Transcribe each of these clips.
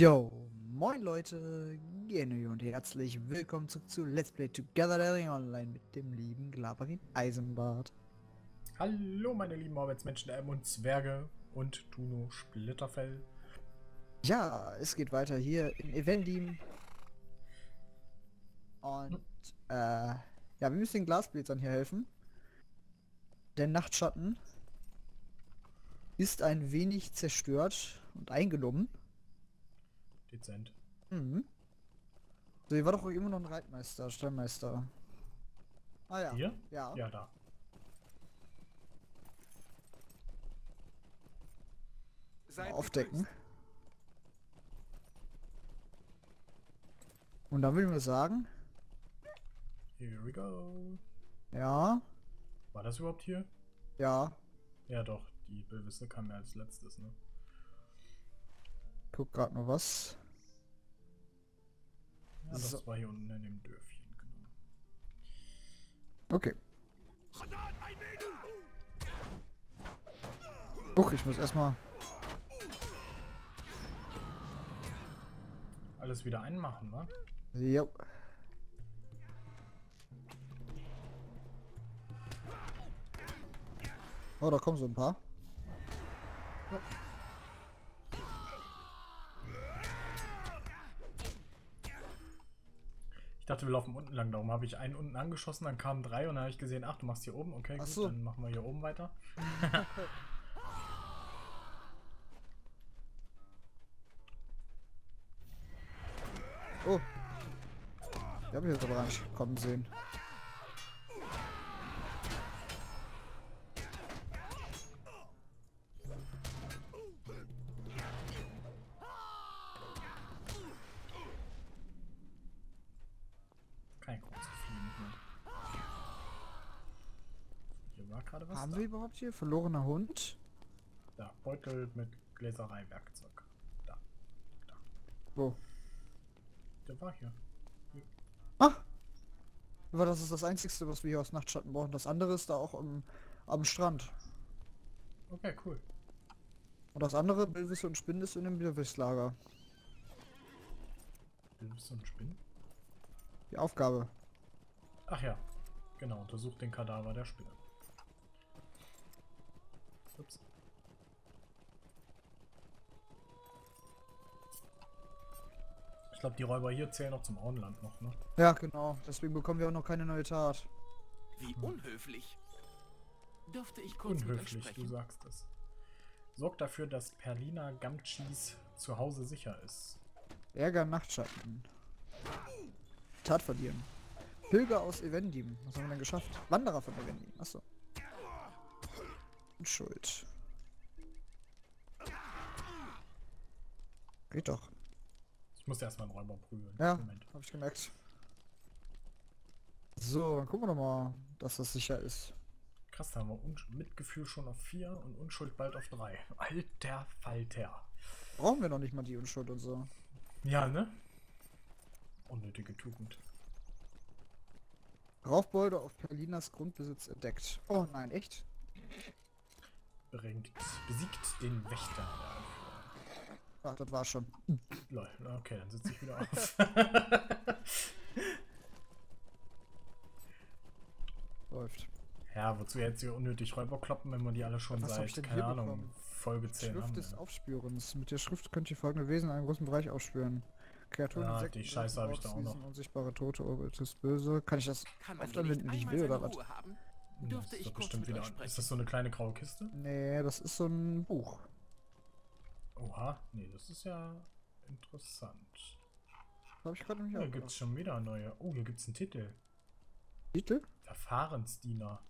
Yo, moin Leute, Geno und herzlich willkommen zurück zu Let's Play Together Lally Online mit dem lieben Glaberin Eisenbart. Hallo meine lieben Arbeitsmenschen, und Zwerge und Tuno Splitterfell. Ja, es geht weiter hier in Evendim. Und ja, wir müssen den Glasbläsern hier helfen. Der Nachtschatten ist ein wenig zerstört und eingenommen. Dezent. Mhm. So, hier war doch immer noch ein Reitmeister, Stallmeister. Ah ja. Hier? Ja. Ja, da. Mal aufdecken. Und dann würden wir sagen... Here we go. Ja. War das überhaupt hier? Ja. Ja doch, die Bewisse kam ja als letztes, ne? Guck grad mal was. Ja, das so. War hier unten in dem Dörfchen, genau. Okay. Uch, ich muss erstmal... Alles wieder einmachen, wa? Jo. Oh, da kommen so ein paar. Ja. Ich dachte, wir laufen unten lang, darum habe ich einen unten angeschossen, dann kamen drei und dann habe ich gesehen, ach, du machst hier oben, okay, gut, so. Dann machen wir hier oben weiter. Oh. Ich habe mich jetzt aber gar nicht kommen sehen. Haben wir überhaupt hier? Verlorener Hund? Da, Beutel mit Gläserei-Werkzeug. Da. Da. Wo? Der war hier. Hier. Ah! Aber das ist das Einzige, was wir hier aus Nachtschatten brauchen. Das andere ist da auch am Strand. Okay, cool. Und das andere, Bildwisse und Spinnen, ist in dem Bildwisslager. Bildwisse und Spinnen? Die Aufgabe. Ach ja. Genau, untersucht den Kadaver der Spinne. Ups. Ich glaube, die Räuber hier zählen auch zum Auenland noch, ne? Ja, genau. Deswegen bekommen wir auch noch keine neue Tat. Wie unhöflich. Dürfte ich kurz unhöflich, du sagst es. Sorgt dafür, dass Perlina Gamchis zu Hause sicher ist. Ärger Nachtschatten. Tat verlieren. Pilger aus Evendim. Was haben wir denn geschafft? Wanderer von Evendim. Achso. Schuld. Geht doch. Ich muss erstmal einen Räuber prügeln. Ja, habe ich gemerkt. So, dann gucken wir doch mal, dass das sicher ist. Krass, da haben wir Mitgefühl schon auf 4 und Unschuld bald auf 3. Alter Falter. Brauchen wir noch nicht mal die Unschuld und so. Ja, ne? Unnötige Tugend. Raufbeute auf Perlinas Grundbesitz entdeckt. Oh nein, echt? Besiegt den Wächter. Ach, das war schon. Lol, okay, dann sitze ich wieder auf. Läuft. Ja, wozu jetzt hier unnötig Räuber kloppen, wenn man die alle schon seit, keine Ahnung, Folge 10 haben. Schrift des Aufspürens. Mit der Schrift könnt ihr folgende Wesen in einem großen Bereich aufspüren. Kreaturen, ja, Insekten, die Scheiße habe ich da auch noch. Unsichtbare Tote, Orbitus böse. Kann ich das oft anwenden, wie ich will, oder was? Dürfte ich bestimmt wieder. Ist das so eine kleine graue Kiste? Nee, das ist so ein Buch. Oha, nee, das ist ja interessant. Habe ich gerade nämlich auch. Hier gibt's schon wieder neue. Oh, hier gibt's einen Titel. Titel? Verfahrensdiener.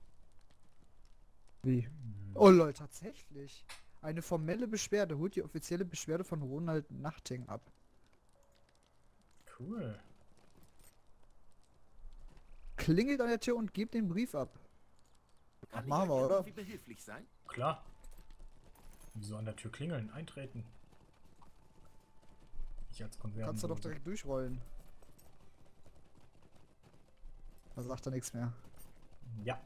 Wie? Hm. Oh lol, tatsächlich. Eine formelle Beschwerde holt die offizielle Beschwerde von Ronald Nachting ab. Cool. Klingelt an der Tür und gebt den Brief ab. Kann Mama, oder? Behilflich sein? Klar. Wieso an der Tür klingeln? Eintreten. Ich als Konserven. Kannst du doch direkt durchrollen. Also sagt er nichts mehr. Ja.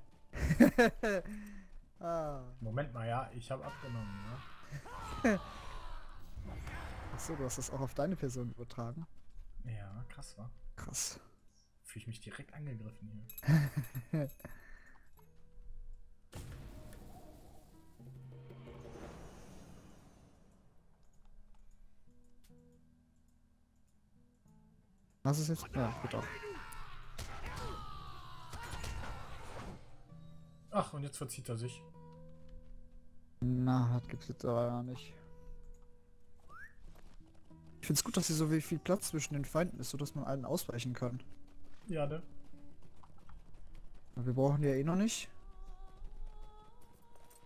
Ah. Moment mal, ja, ich habe abgenommen. Ne? Achso, du hast das auch auf deine Person übertragen. Ja, krass, war. Krass. Fühle ich mich direkt angegriffen hier. Was ist jetzt? Ja, gut auch. Ach, und jetzt verzieht er sich. Na, das gibt's jetzt aber gar nicht. Ich find's gut, dass hier so viel Platz zwischen den Feinden ist, sodass man allen ausweichen kann. Ja, ne? Wir brauchen die ja eh noch nicht.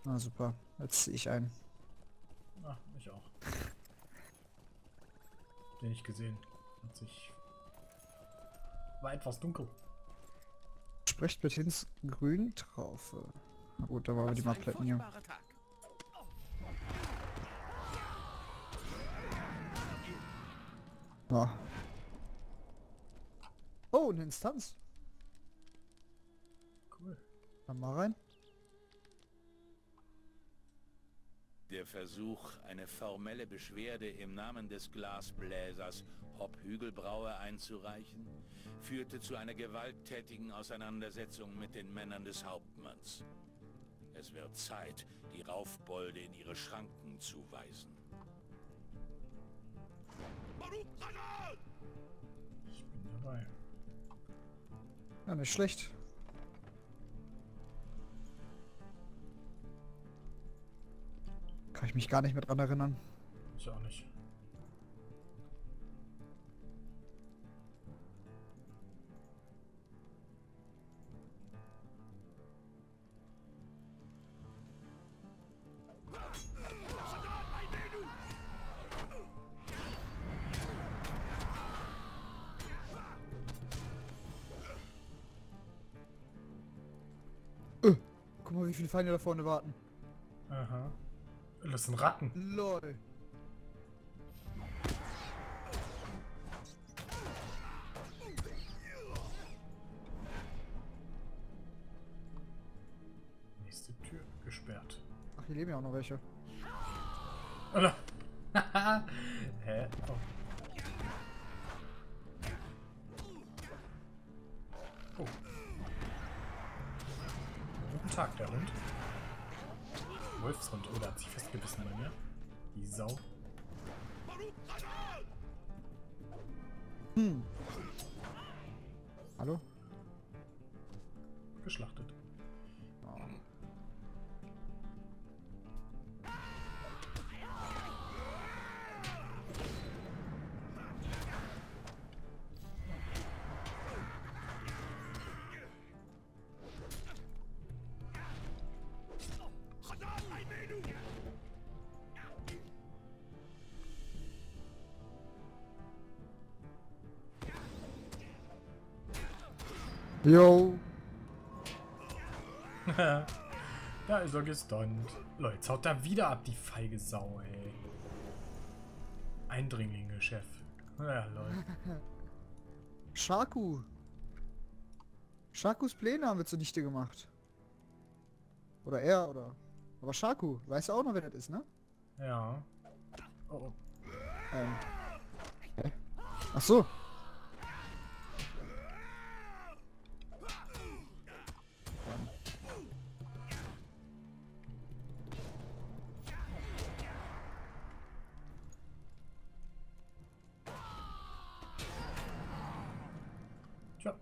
Na super, jetzt zieh ich ein. Ach, ich auch. Den nicht gesehen. Hat sich... War etwas dunkel. Sprecht bitte ins Grün drauf. Na gut, da waren wir die Mappletten hier. Ja. Oh, eine Instanz. Cool. Dann mal rein. Der Versuch, eine formelle Beschwerde im Namen des Glasbläsers Hopp Hügelbrauer einzureichen, führte zu einer gewalttätigen Auseinandersetzung mit den Männern des Hauptmanns. Es wird Zeit, die Raufbolde in ihre Schranken zu weisen. Ich bin dabei. Ja, nicht schlecht. Kann ich mich gar nicht mehr dran erinnern. Ich auch nicht. Guck mal, wie viele Feinde da vorne warten. Aha. Das sind Ratten. LOL. Nächste Tür gesperrt. Ach, hier leben ja auch noch welche. Oh no. Hä? Oh. Oh. Guten Tag, der Hund. Wolfshund, oder? Hat sich festgebissen bei mir. Die Sau. Hm. Hallo? Geschlachtet. Oh. Yo! Da ist er gestunt. Leute, jetzt haut er wieder ab, die feige Sau, ey. Eindringlinge, Chef. Ja, Leute. Sharku! Sharkus Pläne haben wir zunichte gemacht. Oder er, oder... Aber Sharku, weißt du auch noch, wer das ist, ne? Ja. Oh. Okay. Ach so.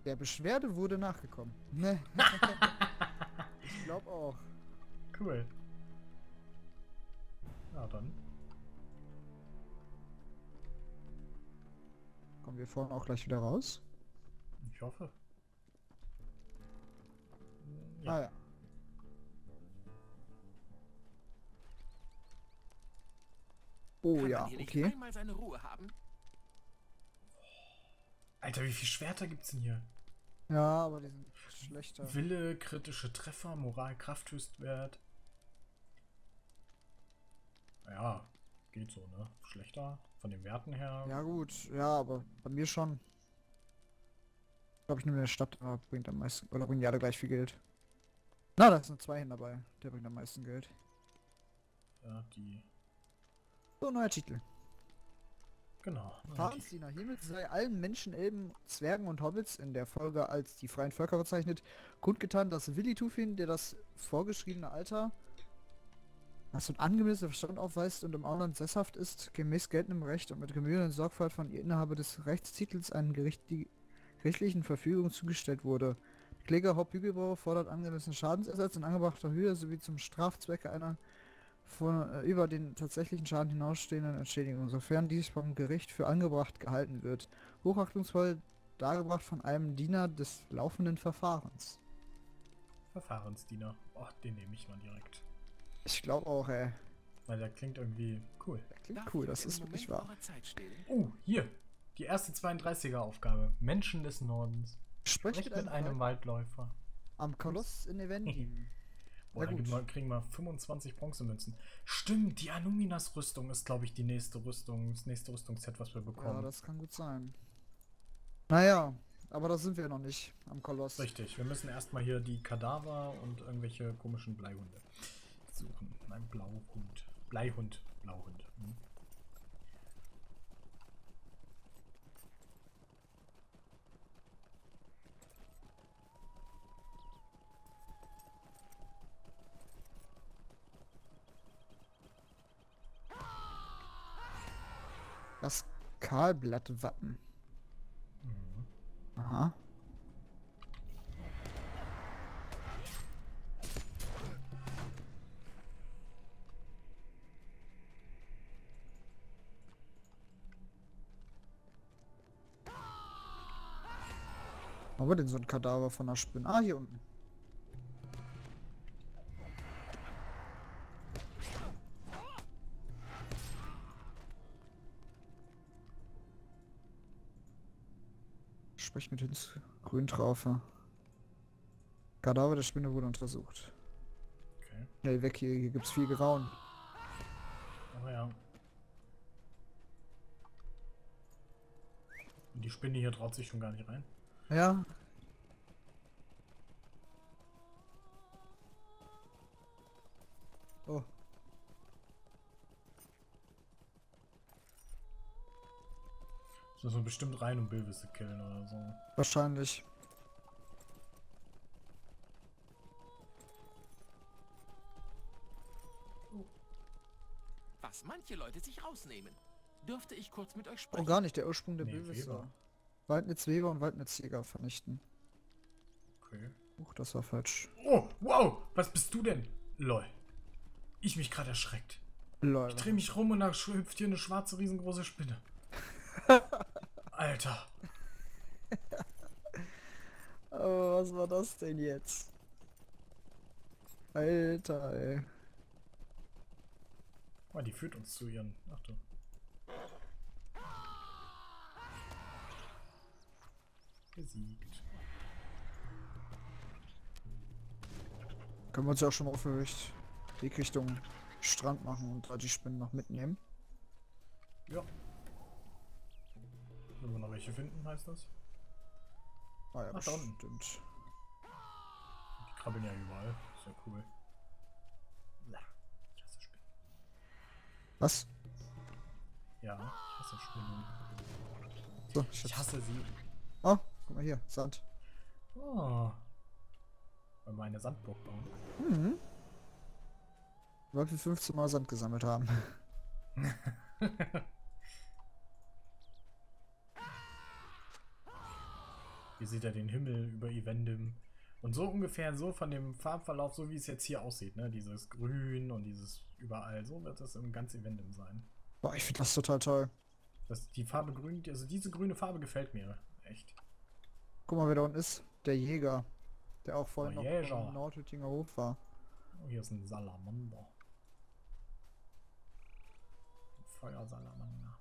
Der Beschwerde wurde nachgekommen. Ne. Ich glaube auch. Cool. Na dann. Kommen wir vorne auch gleich wieder raus? Ich hoffe. Ja. Ah ja. Oh ja, okay. Alter, wie viele Schwerter gibt's denn hier? Ja, aber die sind schlechter. Wille, kritische Treffer, Moral, Kraft, Höchstwert. Ja, geht so, ne? Schlechter, von den Werten her. Ja gut, ja, aber bei mir schon. Ich glaube, ich nehme eine Stadt, aber bringt am meisten, oder bringt ja alle gleich viel Geld. Na, da sind zwei hin dabei, der bringt am meisten Geld. Ja, die... So, neuer Titel. Genau. Fahrensdiener, hiermit sei allen Menschen, Elben, Zwergen und Hobbits in der Folge als die freien Völker bezeichnet, kundgetan, dass Willi Tufin, der das vorgeschriebene Alter als und angemessener Verstand aufweist und im Auenland sesshaft ist, gemäß geltendem Recht und mit Gemühen und Sorgfalt von ihr Inhaber des Rechtstitels einen gerichtlichen Verfügung zugestellt wurde. Kläger Haupt Hügelbauer fordert angemessenen Schadensersatz in angebrachter Höhe sowie zum Strafzwecke einer über den tatsächlichen Schaden hinausstehenden Entschädigung, sofern dies vom Gericht für angebracht gehalten wird. Hochachtungsvoll dargebracht von einem Diener des laufenden Verfahrens. Verfahrensdiener. Oh, den nehme ich mal direkt. Ich glaube auch, ey. Weil der klingt irgendwie cool. Der klingt cool, das ist wirklich wahr. Oh, hier. Die erste 32er-Aufgabe. Menschen des Nordens. Sprecht mit einem Waldläufer. Am Koloss in Evendim. Boah, dann kriegen wir 25 Bronzemünzen. Stimmt, die Anuminas-Rüstung ist, glaube ich, die nächste Rüstung, das nächste Rüstungsset, was wir bekommen. Ja, das kann gut sein. Naja, aber da sind wir noch nicht am Koloss. Richtig, wir müssen erstmal hier die Kadaver und irgendwelche komischen Bleihunde suchen. Nein, Blauhund. Bleihund. Blauhund. Hm. Das Kahlblattwappen. Mhm. Aha. Wo war denn so ein Kadaver von der Spinne? Ah, hier unten. Sprich mit uns Grüntraufe. Kadaver der Spinne wurde untersucht. Okay. Schnell weg hier, hier gibt's viel Grauen. Oh ja. Und die Spinne hier traut sich schon gar nicht rein. Ja. Oh. Das müssen wir bestimmt rein, um Bilbisse killen oder so. Wahrscheinlich. Was manche Leute sich rausnehmen. Dürfte ich kurz mit euch sprechen? Oh, gar nicht. Der Ursprung der Bilbisse war. Waldnitzweber und Waldnitzjäger vernichten. Okay. Huch, das war falsch. Oh, wow! Was bist du denn? Lol. Ich mich gerade erschreckt. Lol. Ich dreh mich rum und da hüpft hier eine schwarze, riesengroße Spinne. Alter. Aber was war das denn jetzt? Alter, ey. Oh, die führt uns zu ihren... Ach du. Besiegt. Können wir uns ja auch schon mal auf die Richtung Strand machen und die Spinnen noch mitnehmen. Ja. Wenn wir noch welche finden, heißt das? Ah ja, da unten. Stimmt. Die krabbeln ja überall. Ist ja cool. Na, ich hasse Spinnen. Was? Ja, ich hasse Spinnen. So, ich hasse sie. Oh, guck mal hier, Sand. Oh. Wollen wir eine Sandburg bauen? Mhm. Weil wir 15 Mal Sand gesammelt haben. Hier seht ihr den Himmel über Evendim. Und so ungefähr so von dem Farbverlauf, so wie es jetzt hier aussieht, ne? Dieses Grün und dieses überall. So wird das im ganz Evendim sein. Boah, ich finde das total toll. Das, die Farbe grün, also diese grüne Farbe gefällt mir echt. Guck mal, wer da unten ist. Der Jäger. Der auch vorhin noch im Nordhüttinger Hof war. Oh, hier ist ein Salamander. Ein Feuersalamander.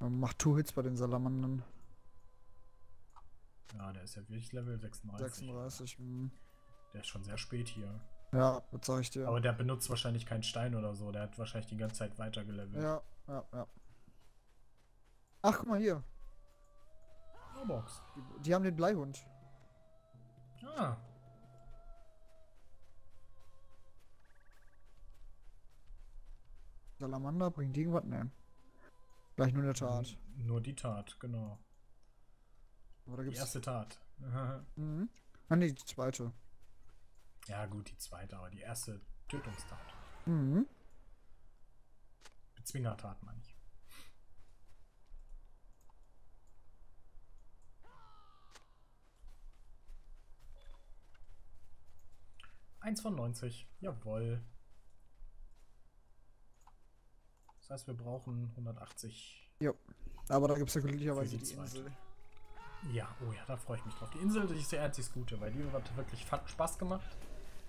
Man macht 2 Hits bei den Salamandern. Ja, der ist ja wirklich Level 36. 36, mh. Der ist schon sehr spät hier. Ja, das sag ich dir. Aber der benutzt wahrscheinlich keinen Stein oder so. Der hat wahrscheinlich die ganze Zeit weiter gelevelt. Ja, ja, ja. Ach, guck mal hier. Oh, Box. Die haben den Bleihund. Ah. Salamander bringt irgendwas, ne? Gleich nur eine Tat. Nur die Tat, genau. Aber da gibt's die erste Tat. Mhm. Ah ne, die zweite. Ja gut, die zweite, aber die erste Tötungstat. Mhm. Bezwingertat, meine ich. Eins von 90, jawohl. Das heißt, wir brauchen 180. Jo, aber da gibt es ja glücklicherweise die Insel. Ja, oh ja, da freue ich mich drauf. Die Insel ist ja das Gute, weil die hat wirklich Spaß gemacht.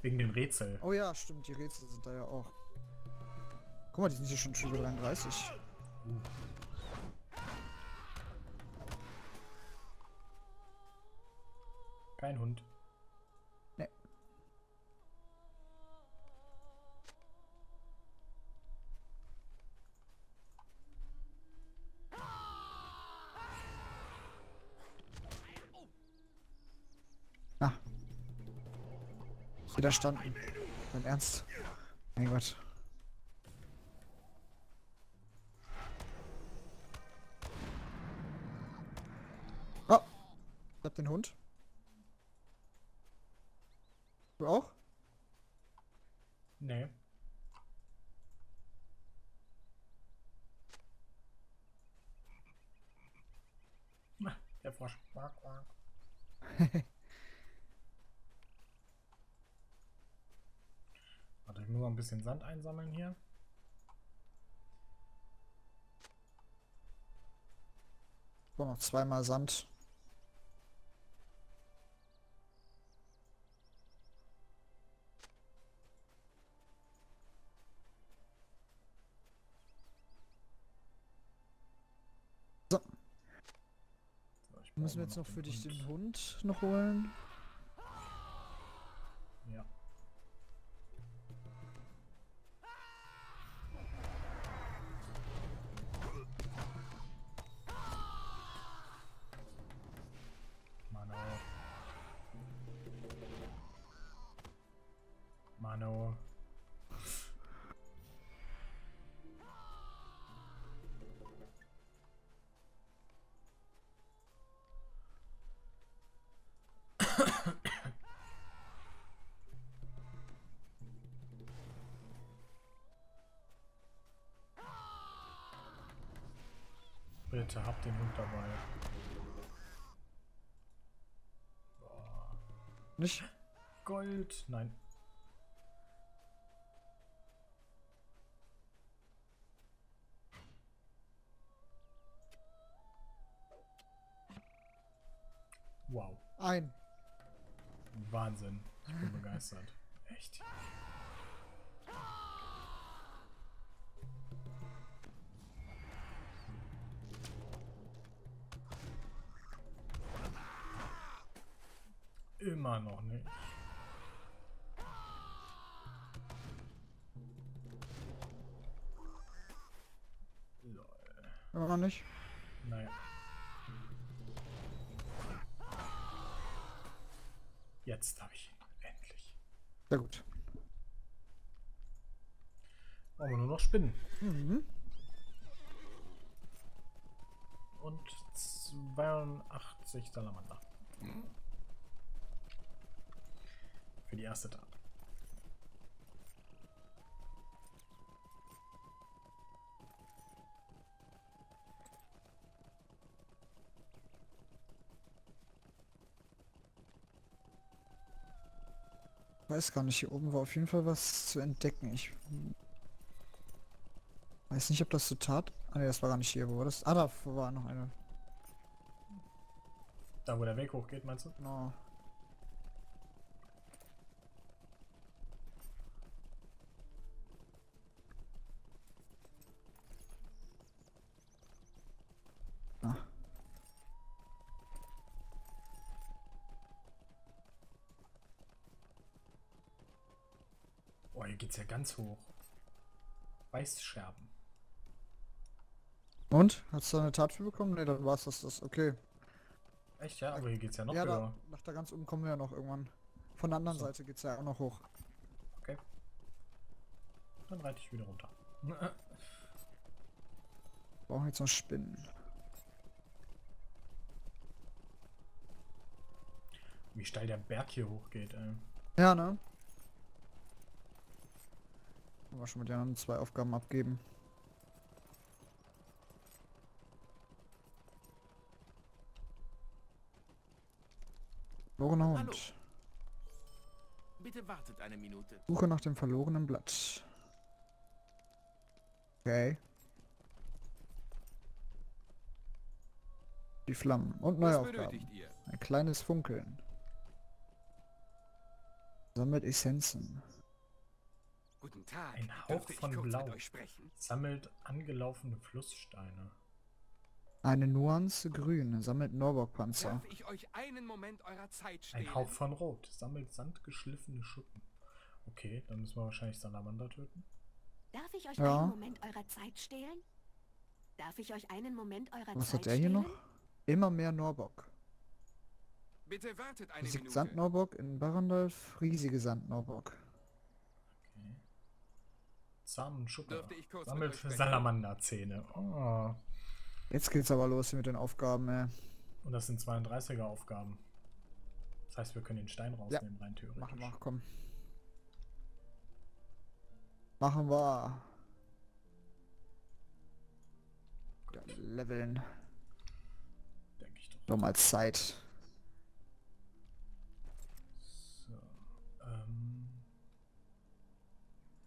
Wegen dem Rätsel. Oh ja, stimmt, die Rätsel sind da ja auch. Guck mal, die sind hier schon über 33. Kein Hund. Nee. Ah. Wieder standen. Dein Ernst? Mein Gott. Oh! Ich hab den Hund. Du auch? Nee. Der Frosch. Warte, ich muss noch ein bisschen Sand einsammeln hier. So, noch zweimal Sand. So. Müssen wir jetzt noch für dich den Hund noch holen? Ja. Mano. Bitte habt den Hund dabei. Boah. Nicht Gold, nein. Wow. Ein. Wahnsinn. Ich bin begeistert. Echt. Immer noch nicht. Lol. Immer noch nicht? Naja. Jetzt habe ich ihn. Endlich. Sehr gut. Brauchen wir nur noch Spinnen. Mhm. Und 82 Salamander. Mhm. Für die erste Tat. Ich weiß gar nicht, hier oben war auf jeden Fall was zu entdecken. Ich weiß nicht, ob das so tat. Ah ne, das war gar nicht hier, wo war das? Ah, da war noch eine. Da, wo der Weg hochgeht, meinst du? Genau. Geht's ja ganz hoch. Weißscherben. Und? Hast du da eine Tat für bekommen? Ne, dann war es das. Okay. Echt, ja? Aber hier geht's ja noch höher. Ja, nach da ganz oben kommen wir ja noch irgendwann. Von der anderen Seite geht's ja auch noch hoch. Okay. Dann reite ich wieder runter. Brauchen jetzt noch Spinnen. Wie steil der Berg hier hochgeht, ey. Ja, ne? Aber schon mit den anderen zwei Aufgaben abgeben. Verlorener Hund. Bitte wartet eine Minute. Suche nach dem verlorenen Blatt. Okay. Die Flammen und neue Aufgaben. Ein kleines Funkeln. Sammelt Essenzen. Guten Tag. Ein Hauch von Blau. Sammelt angelaufene Flusssteine. Eine Nuance Grün. Sammelt Norbock-Panzer. Ein Hauch von Rot. Sammelt sandgeschliffene Schuppen. Okay, dann müssen wir wahrscheinlich Salamander töten. Darf ich euch einen Moment eurer Zeit stehlen? Was hat der hier noch? Immer mehr Norbock. Bitte wartet eine Minute. Sandnorbock in Barandalf, riesige Sandnorbock. Okay. Samenschuppen. Sammelt für Salamanderzähne. Oh. Jetzt geht's aber los hier mit den Aufgaben, ey. Und das sind 32er Aufgaben. Das heißt, wir können den Stein rausnehmen, rein theoretisch. Machen wir, komm. Machen wir. Ja, leveln. Denke ich doch. Nochmal Zeit. So.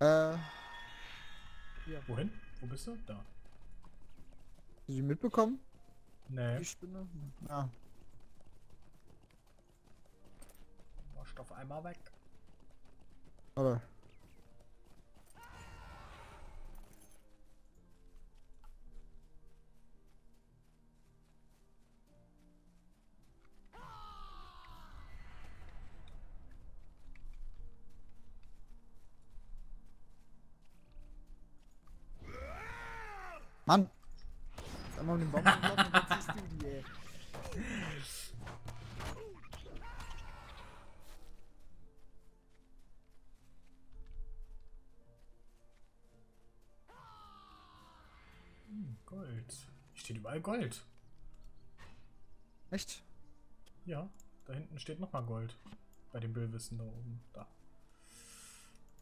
Ja. Wohin? Wo bist du? Da. Hast du sie mitbekommen? Nee. Die Spinne? Ja. War Stoff einmal weg. Oder? Mann! Einmal um den Baum gelaufen und jetzt siehst du die, ey. Gold. Steht überall Gold. Echt? Ja, da hinten steht nochmal Gold. Bei dem Böllwissen da oben. Da.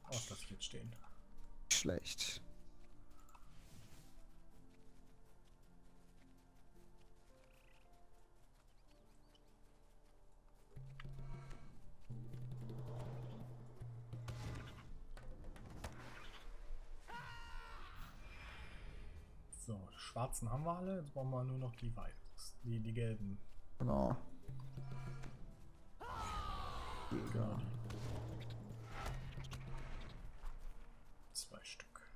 Oh, das wird stehen. Schlecht. Schwarzen haben wir alle, jetzt brauchen wir nur noch die Weiß, die gelben. Genau. Jäger. 2 Stück.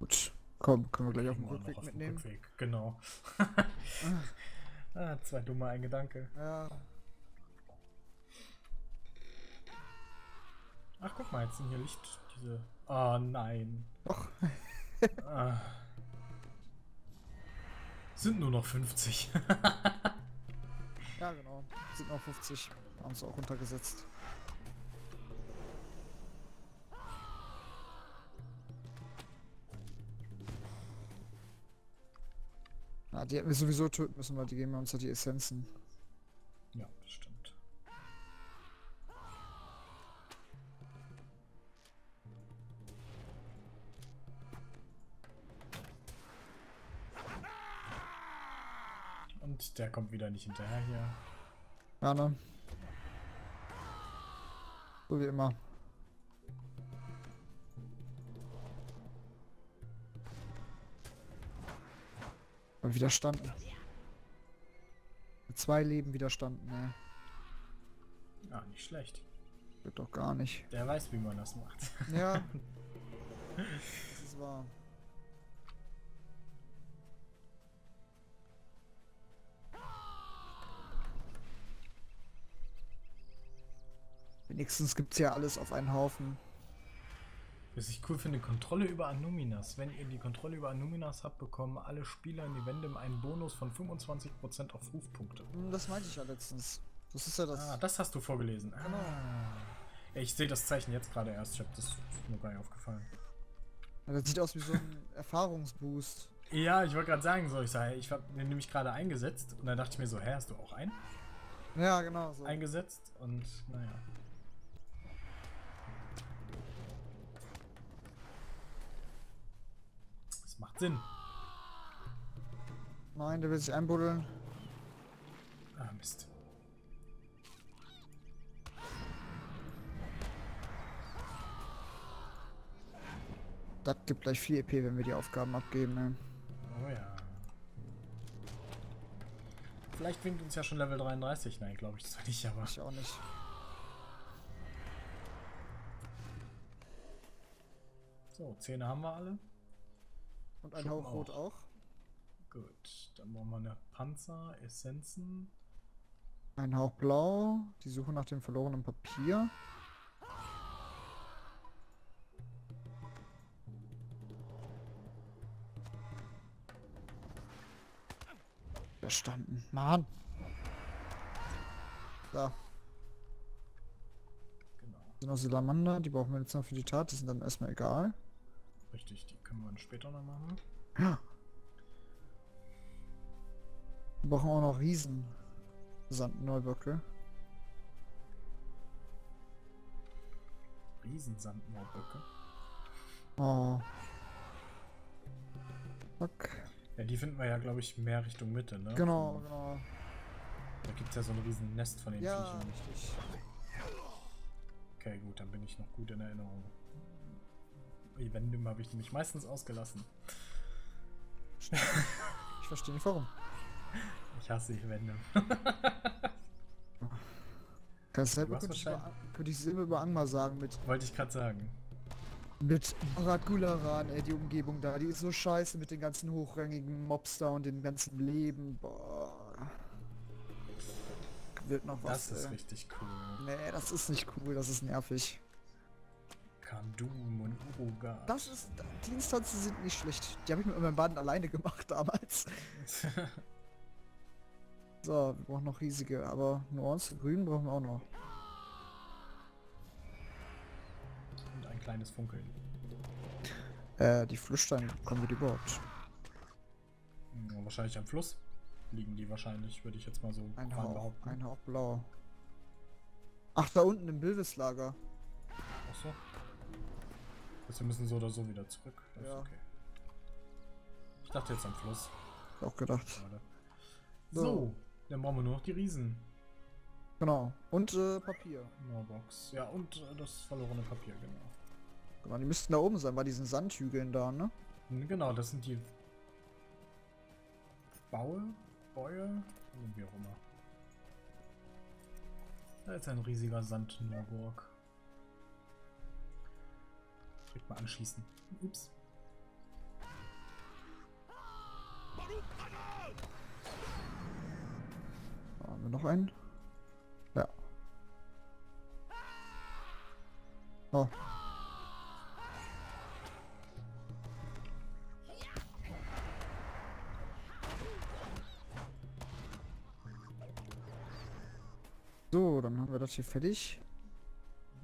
Gut, komm, können wir gleich auf den Rückweg mitnehmen. Rückweg. Genau. Ah, 2 dumme, ein Gedanke. Ja. Ach guck mal, jetzt sind hier Licht, diese... Oh nein. Ah. Sind nur noch 50. Ja genau, sind noch 50. Haben sie auch runtergesetzt. Na, die hätten wir sowieso töten müssen, weil die geben uns ja die Essenzen. Ja, das stimmt. Der kommt wieder nicht hinterher hier. Ja, ne? So wie immer. Und widerstanden. Mit 2 Leben widerstanden, ne? Ja, nicht schlecht. Wird doch gar nicht. Der weiß, wie man das macht. Ja. Das ist wahr. Wenigstens gibt es ja alles auf einen Haufen. Was ich cool finde, Kontrolle über Anuminas. Wenn ihr die Kontrolle über Anuminas habt, bekommen alle Spieler in Evendim einen Bonus von 25% auf Rufpunkte. Das meinte ich ja letztens. Das ist ja das. Ah, das hast du vorgelesen. Genau. Ah. Ich sehe das Zeichen jetzt gerade erst. Ich habe das mir gar nicht aufgefallen. Das sieht aus wie so ein Erfahrungsboost. Ja, ich wollte gerade sagen, so ich habe den nämlich gerade eingesetzt und dann dachte ich mir so, hä, hast du auch einen? Ja, genau so. Eingesetzt und naja. Das macht Sinn. Nein, der will sich einbuddeln. Ah, Mist. Das gibt gleich viel EP, wenn wir die Aufgaben abgeben, ne? Oh ja. Vielleicht winkt uns ja schon Level 33. Nein, glaube ich zwar nicht, aber... Ich auch nicht. So, Zähne haben wir alle. Und ein Hauch Rot auch. Gut, dann brauchen wir eine Panzer, Essenzen. Ein Hauch Blau. Die Suche nach dem verlorenen Papier. Verstanden. Mann! Da. Genau. Das sind noch Salamander, die brauchen wir jetzt noch für die Tat, die sind dann erstmal egal. Richtig, die können wir dann später noch machen. Ja. Wir brauchen auch noch Riesen Sandneuböcke. Riesen Sandneuböcke? Oh. Fuck. Ja, die finden wir ja, glaube ich, mehr Richtung Mitte, ne? Genau, genau. Da gibt es ja so ein riesen Nest von den Viechern. Richtig. Okay, gut, dann bin ich noch gut in Erinnerung. Evendim habe ich nämlich meistens ausgelassen. Ich verstehe nicht warum. Ich hasse Evendim. Könnte ich es immer über Angmar sagen mit... Wollte ich gerade sagen. Mit Barad Gûlaran, ey, die Umgebung da, die ist so scheiße mit den ganzen hochrangigen Mobs da und dem ganzen Leben, boah. Wird noch was, das ist richtig cool. Nee, das ist nicht cool, das ist nervig. Kandum und Uruga. Das ist, die Instanzen sind nicht schlecht. Die habe ich mit meinem Baden alleine gemacht damals. So, wir brauchen noch riesige, aber Nuance Grün brauchen wir auch noch. Kleines Funkeln. Die Flusssteine, kommen wir die überhaupt? Ja, wahrscheinlich am Fluss liegen die wahrscheinlich, würde ich jetzt mal so behaupten. Ein Hauch Blau. Ach, da unten im Bildeslager. Ach so. Also wir müssen so oder so wieder zurück. Das ja. Ist okay. Ich dachte jetzt am Fluss. Auch gedacht. So, dann brauchen wir nur noch die Riesen. Genau. Und Papier. No Box. Ja, und das verlorene Papier, genau. Genau, die müssten da oben sein, bei diesen Sandhügeln da, ne? Genau, das sind die... Bäue? Wie auch immer. Da ist ein riesiger Sandnorburg. Direkt mal anschießen. Ups. Da haben wir noch einen. Ja. Oh. So, dann haben wir das hier fertig.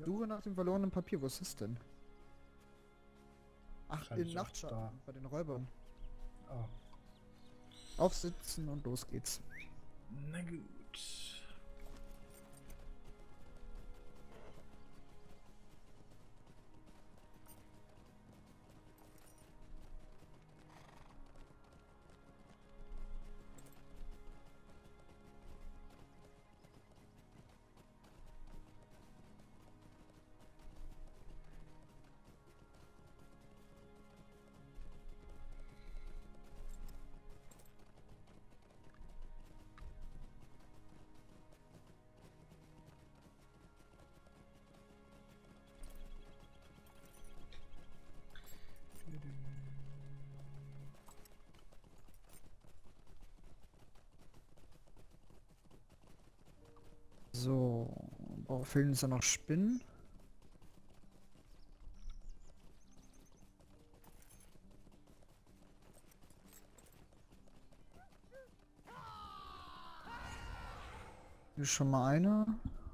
Suche nach dem verlorenen Papier, wo ist das denn? Ach, in Nachtschatten, bei den Räubern. Oh. Aufsitzen und los geht's. Na gut. So, fehlen uns ja noch Spinnen. Hier ist schon mal eine.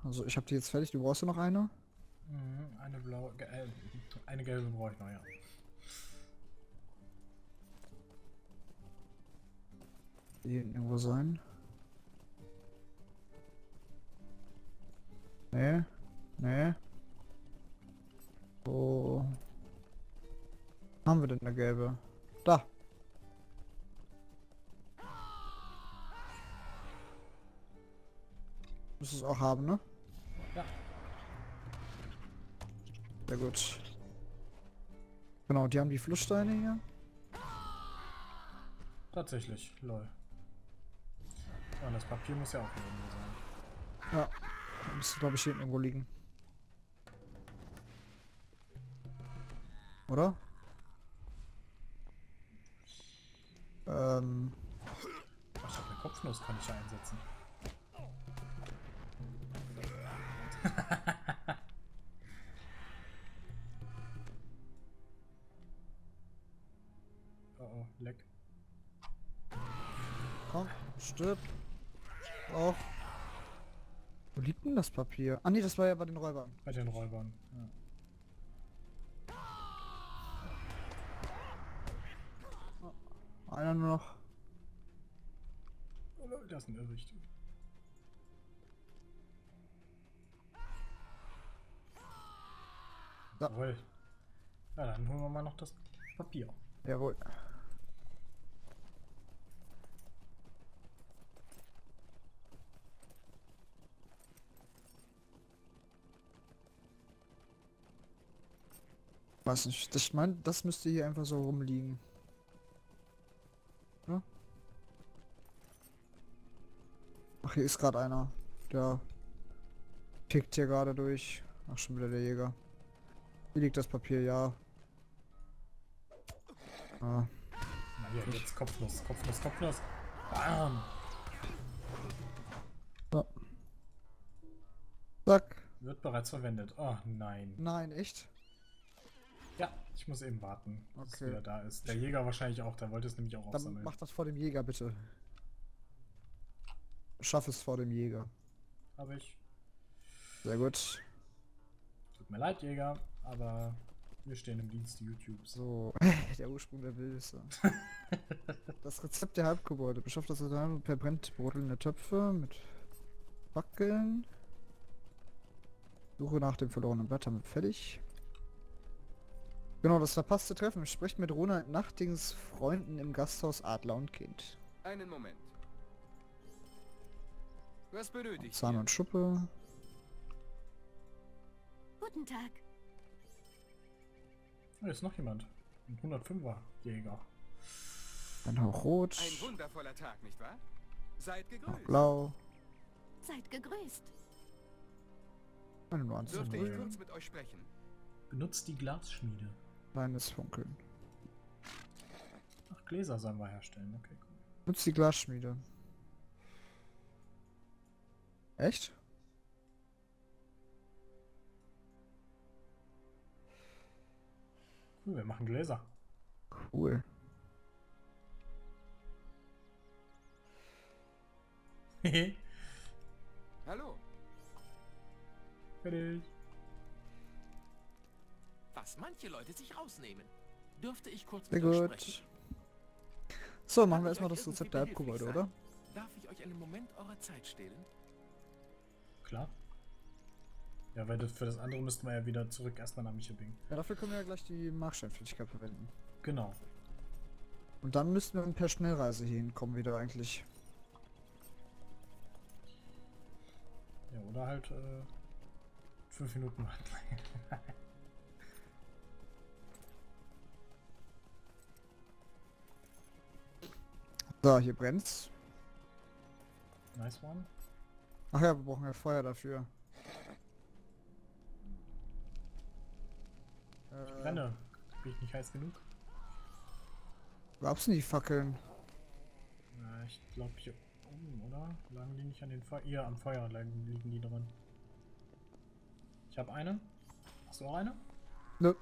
Also ich habe die jetzt fertig, du brauchst ja noch eine. Eine blaue, eine gelbe brauche ich noch, ja. Hier hinten irgendwo sein. Nee. Nee. Wo haben wir denn eine gelbe? Da! Müssen es auch haben, ne? Ja. Sehr gut. Genau, die haben die Flusssteine hier. Tatsächlich, lol. Und das Papier muss ja auch hier irgendwo sein. Ja, da müsste, glaube ich, hier irgendwo liegen. Oder? Ach, ich hab eine Kopfnuss, kann ich ja einsetzen. Oh, leck. Komm, stirb. Auch. Wo liegt denn das Papier? Ah, nee, das war ja bei den Räubern. Bei den Räubern, ja. Oh, einer nur noch. Oh, das ist ein Irrwicht. Da. Jawohl. Na, dann holen wir mal noch das Papier. Jawohl. Weiß nicht, das, ich meine, das müsste hier einfach so rumliegen. Ja? Ach, hier ist gerade einer. Der pickt hier gerade durch. Ach, schon wieder der Jäger. Hier liegt das Papier, ja. Ah. Na ja, jetzt kopflos, kopflos, kopflos. Bam! So. Zack. Wird bereits verwendet. Oh nein. Nein, echt? Ja, ich muss eben warten, bis okay. Wieder da ist. Der Jäger wahrscheinlich auch, der wollte es nämlich auch aufsammeln. Dann mach das vor dem Jäger, bitte. Schaff es vor dem Jäger. Hab ich. Sehr gut. Tut mir leid, Jäger, aber wir stehen im Dienst YouTubes. So, der Ursprung der Wildnisse. Das Rezept der Halbgebäude. Beschafft das Rezept per verbrennt brodelnde Töpfe mit Fackeln. Suche nach dem verlorenen Blatt, damit fertig. Genau, das verpasste Treffen. Spricht mit Ronald Nachtings Freunden im Gasthaus Adler und Kind. Einen Moment. Was benötigt? Zahn und Schuppe. Guten Tag. Da ist noch jemand. Ein 105er Jäger. Dann auch rot. Ein wundervoller Tag, nicht wahr? Seid gegrüßt. Auch blau. Seid gegrüßt. Dürfte ich kurz mit euch sprechen? Benutzt die Glasschmiede. Kleines Funkeln. Ach, Gläser sollen wir herstellen. Okay, cool. Benutzt die Glasschmiede. Echt? Cool, wir machen Gläser. Cool. Hallo. Fertig. Was manche Leute sich rausnehmen. Dürfte ich kurz mit euch sprechen? So, machen wir erstmal das Rezept der Halbgebäude, oder? Darf ich euch einen Moment eurer Zeit stehlen? Klar. Ja, weil das, für das andere müssten wir ja wieder zurück erstmal nach Michelbinge. Ja, dafür können wir ja gleich die Marksteinfähigkeit verwenden. Genau. Und dann müssten wir per Schnellreise hier hinkommen wieder eigentlich. Ja, oder halt 5 Minuten lang. So, hier brennt's. Nice one. Ach ja, wir brauchen ja Feuer dafür. Ich brenne. Bin ich nicht heiß genug? Wo gab's denn die Fackeln? Na, ich glaube hier oben, oder? Lagen die nicht an den Feuer? Ja, am Feuer liegen die dran. Ich habe eine. Hast du auch eine? Nö.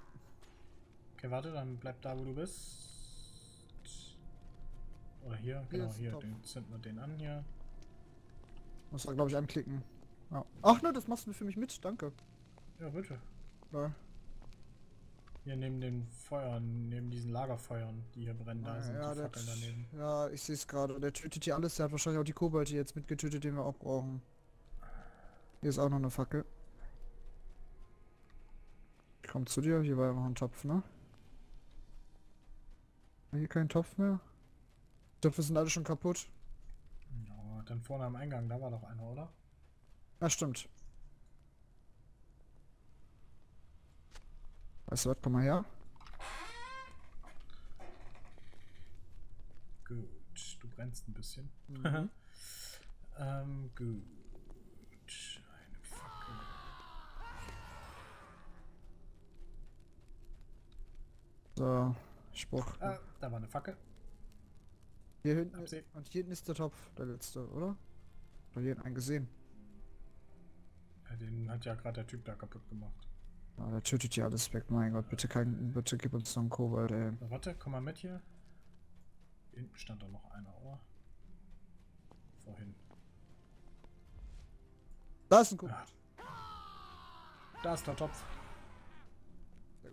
Okay, warte, dann bleib da, wo du bist. Oder hier, genau, hier. Den zünden wir den an hier. Muss da, glaube ich, anklicken. Ja. Ach ne, das machst du für mich mit, danke. Ja, bitte. Ja. Hier neben den Feuern, neben diesen Lagerfeuern, die hier brennen, da sind die Fackeln daneben. Ja, ich sehe es gerade. Der tötet hier alles. Der hat wahrscheinlich auch die Kobolte jetzt mitgetötet, den wir auch brauchen. Hier ist auch noch eine Fackel. Ich komm zu dir. Hier war ja noch ein Topf, ne? Hier kein Topf mehr. Die Töpfe sind alle schon kaputt. Ja, dann vorne am Eingang, da war doch einer, oder? Ah, stimmt. Weißt du was, komm mal her. Gut, du brennst ein bisschen. Mhm. Gut. Eine Fackel. So, Spruch. Ah, da war eine Fackel. Hier hinten ist, und hier hinten ist der Topf, der letzte, oder? Ich hab hier einen gesehen. Ja, den hat ja gerade der Typ da kaputt gemacht. Oh, der tötet ja alles weg, mein Gott, bitte kein, bitte gib uns noch einen Kobold, ey. Na, warte, komm mal mit hier. Hinten stand doch noch einer, oder? Vorhin. Da ist ein Kobold. Ja. Da ist der Topf.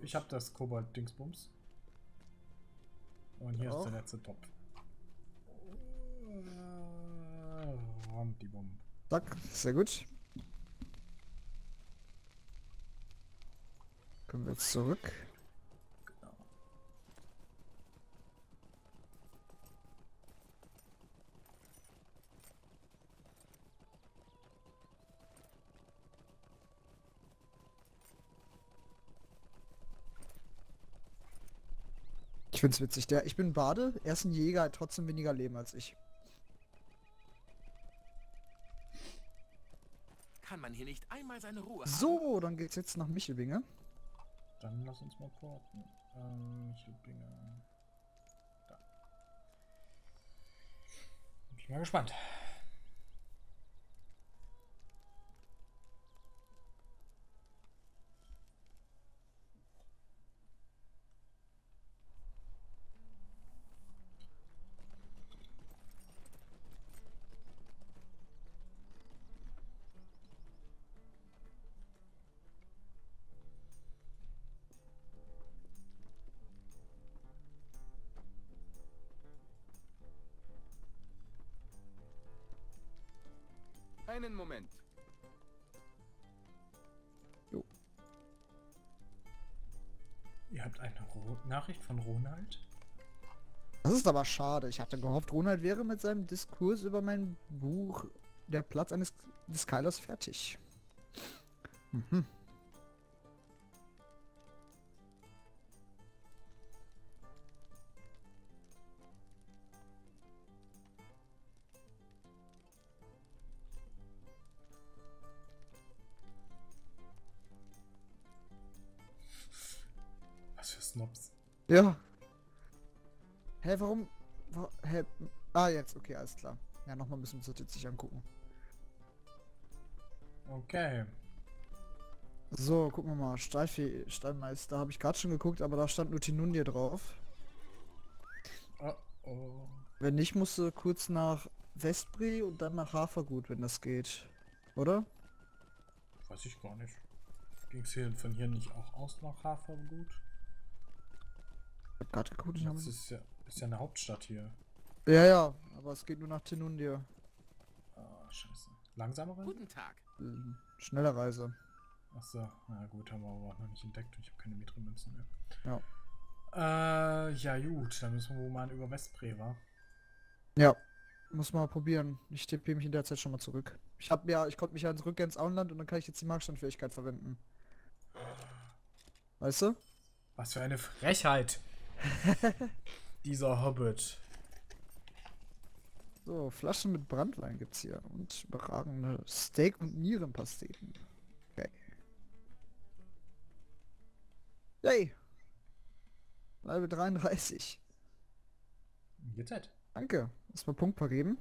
Ich hab das Kobold-Dingsbums. Und hier ist der letzte Topf. Rundibum. Zack, sehr gut. Können wir jetzt zurück? Genau. Ich find's witzig. Der, ich bin Bade, er ist ein Jäger, hat trotzdem weniger Leben als ich. Kann man hier nicht einmal seine Ruhe haben? So, dann geht's jetzt nach Michelbinge. Dann lass uns mal porten. Michelbinge. Da. Bin ich mal gespannt. Einen Moment. Jo. Ihr habt eine Nachricht von Ronald? Das ist aber schade. Ich hatte gehofft, Ronald wäre mit seinem Diskurs über mein Buch Der Platz eines des Keilers fertig. Mhm. Ja. Hä, warum? Hä? Ah, jetzt. Okay, alles klar. Ja, nochmal müssen wir uns das sich angucken. Okay. So, gucken wir mal. Steinmeister habe ich gerade schon geguckt, aber da stand nur Tinundia drauf. Oh, oh. Wenn nicht, musst du kurz nach Westbri und dann nach Hafergut, wenn das geht. Oder? Weiß ich gar nicht. Ging es hier von hier nicht auch aus nach Hafergut? Gerade geguckt, das ist ja eine Hauptstadt hier. Ja, ja, aber es geht nur nach Tinundia. Oh, scheiße. Langsamere? Guten Tag. Schnelle Reise. Achso, na gut, haben wir aber auch noch nicht entdeckt und ich habe keine Metrimünzen mehr. Ja. Ja gut, dann müssen wir wohl mal über Westbri, wa? Ja, muss mal probieren. Ich tippe mich in der Zeit schon mal zurück. Ich konnte mich ja zurück ins Auenland und dann kann ich jetzt die Markstandfähigkeit verwenden. Weißt du? Was für eine Frechheit! Dieser Hobbit. So, Flaschen mit Brandwein gibt's hier und überragende Steak- und Nierenpasteten. Okay. Yay! Level 33. Geht's halt. Danke. Erstmal Punkt vergeben.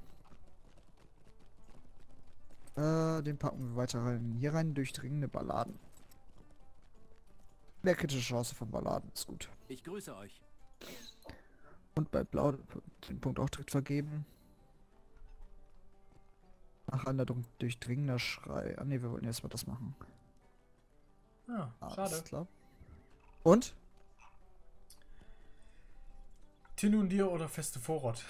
Den packen wir weiter rein. Hier rein durchdringende Balladen. Der kritische Chance von Balladen ist gut. Ich grüße euch. Und bei Blau den Punkt auch direkt vergeben. Nacheinander durchdringender Schrei. Ah ne, wir wollten erstmal das machen. Ja, schade. Klar. Und? Tinundia oder feste Vorrat?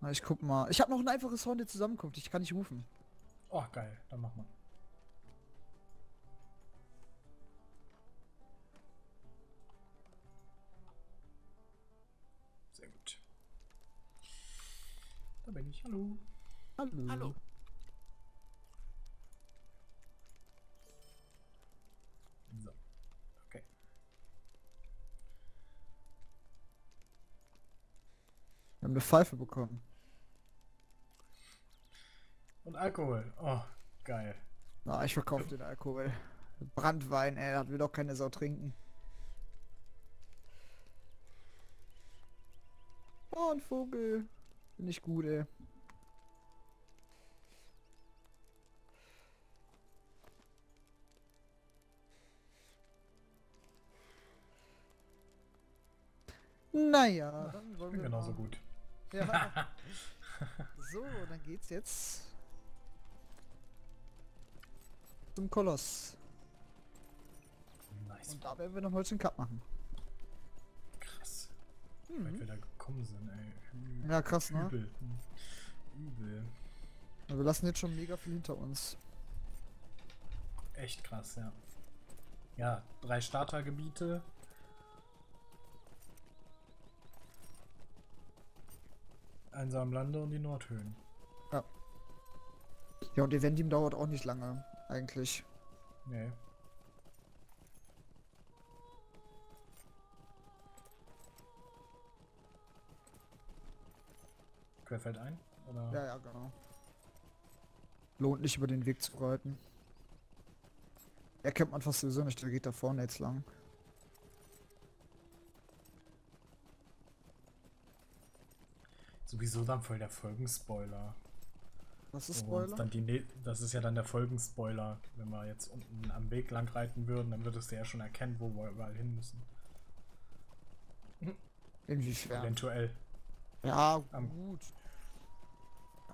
Na, ich guck mal. Ich habe noch ein einfaches Horn, der zusammenkommt. Ich kann nicht rufen. Oh, geil. Dann mach mal. Sehr gut. Da bin ich. Hallo. Hallo. Hallo. So. Okay. Wir haben eine Pfeife bekommen. Und Alkohol. Oh, geil. Na, ich verkaufe den Alkohol. Brandwein, ey, das will doch keine Sau trinken. Oh, ein Vogel. Bin ich gut, ey. Naja, dann wollen wir genauso gut. Ja. So, dann geht's jetzt zum Koloss. Nice. Und da werden wir noch mal den Cup machen. Krass. Wie weit wir da gekommen sind, ey. Ja, krass, ne? Übel. Übel. Wir lassen jetzt schon mega viel hinter uns. Echt krass, ja. Ja, 3 Startergebiete. Einsam Lande und die Nordhöhen. Ja. Ja, und Evendim dauert auch nicht lange, eigentlich. Nee. Querfeld ein? Oder? Ja, ja, genau. Lohnt nicht, über den Weg zu reiten. Erkennt man fast sowieso nicht, der geht da vorne jetzt lang. Sowieso dann voll der Folgenspoiler. Was ist Spoiler? Dann das ist ja dann der Folgenspoiler. Wenn wir jetzt unten am Weg lang reiten würden, dann würdest du ja schon erkennen, wo wir überall hin müssen. Inwiefern? Eventuell. Ja, gut.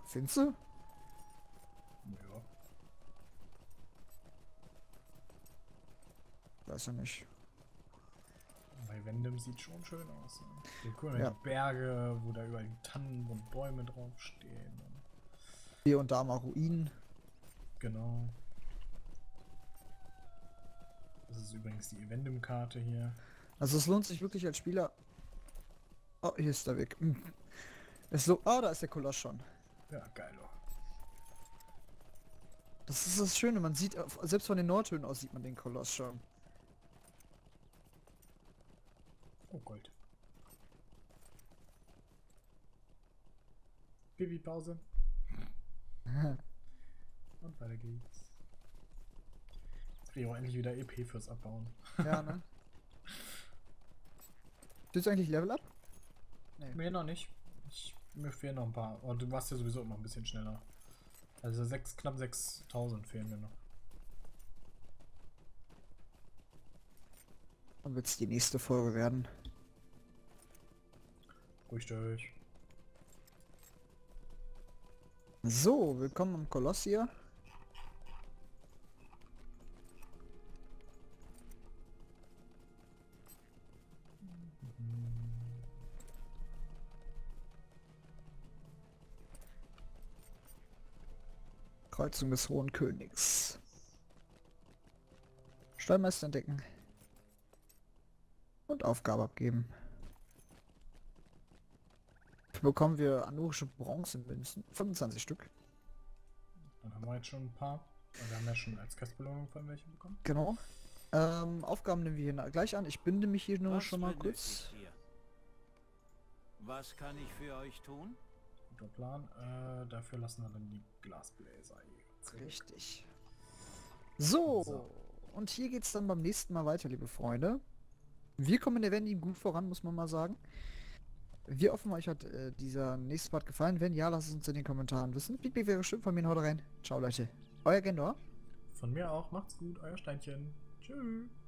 Findest du? Ja. Weiß ja nicht. Bei Wendem sieht schon schön aus. Cool, ja. Die Berge, wo da überall Tannen und Bäume draufstehen. Hier und da mal Ruinen. Genau. Das ist übrigens die Evendim-Karte hier. Also es lohnt sich wirklich als Spieler... Oh, hier ist der Weg. Ah, da ist der Koloss schon. Ja, geil. Das ist das Schöne, man sieht, selbst von den Nordhöhen aus sieht man den Koloss schon. Oh, Gold. Babypause. Und weiter geht's. Jetzt krieg ich auch endlich wieder EP fürs Abbauen. Ja, ne? Bist du eigentlich Level up? Nee. Nee, noch nicht. Mir fehlen noch ein paar. Aber du warst ja sowieso immer ein bisschen schneller. Also knapp 6000 fehlen mir noch. Dann wird es die nächste Folge werden. Ruhig durch. So, willkommen am Koloss hier. Kreuzung des Hohen Königs. Stallmeister entdecken. Und Aufgabe abgeben. Bekommen wir anurische Bronzemünzen, 25 Stück. Dann haben wir jetzt schon ein paar. Wir haben ja schon als Kastbelohnung von welchen bekommen. Genau. Aufgaben nehmen wir hier gleich an. Ich binde mich hier nur schon mal kurz. Was kann ich für euch tun? Guter Plan. Dafür lassen wir dann die Glasbläser hier. Richtig. So. Und hier geht's dann beim nächsten Mal weiter, liebe Freunde. Wir kommen in Evendim gut voran, muss man mal sagen. Wir hoffen, euch hat dieser nächste Part gefallen. Wenn ja, lasst es uns in den Kommentaren wissen. Feedback wäre schön von mir, haut rein. Ciao, Leute. Euer GendoR. Von mir auch. Macht's gut, euer Steinchen. Tschüss.